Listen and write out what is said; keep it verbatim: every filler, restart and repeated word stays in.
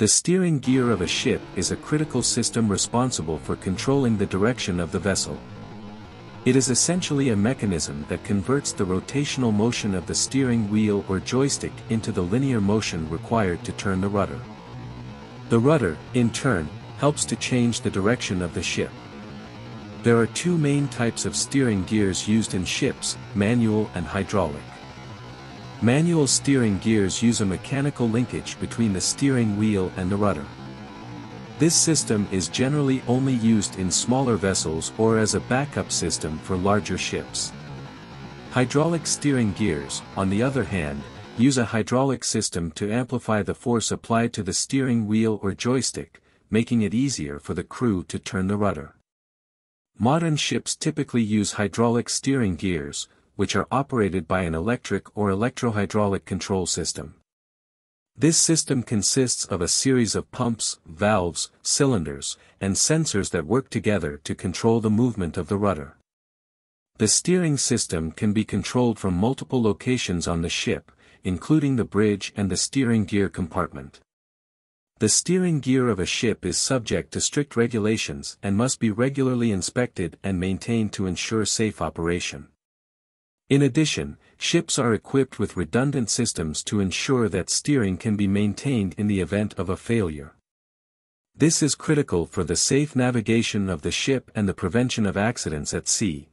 The steering gear of a ship is a critical system responsible for controlling the direction of the vessel. It is essentially a mechanism that converts the rotational motion of the steering wheel or joystick into the linear motion required to turn the rudder. The rudder, in turn, helps to change the direction of the ship. There are two main types of steering gears used in ships, manual and hydraulic. Manual steering gears use a mechanical linkage between the steering wheel and the rudder. This system is generally only used in smaller vessels or as a backup system for larger ships. Hydraulic steering gears, on the other hand, use a hydraulic system to amplify the force applied to the steering wheel or joystick, making it easier for the crew to turn the rudder. Modern ships typically use hydraulic steering gears, which are operated by an electric or electrohydraulic control system. This system consists of a series of pumps, valves, cylinders, and sensors that work together to control the movement of the rudder. The steering system can be controlled from multiple locations on the ship, including the bridge and the steering gear compartment. The steering gear of a ship is subject to strict regulations and must be regularly inspected and maintained to ensure safe operation. In addition, ships are equipped with redundant systems to ensure that steering can be maintained in the event of a failure. This is critical for the safe navigation of the ship and the prevention of accidents at sea,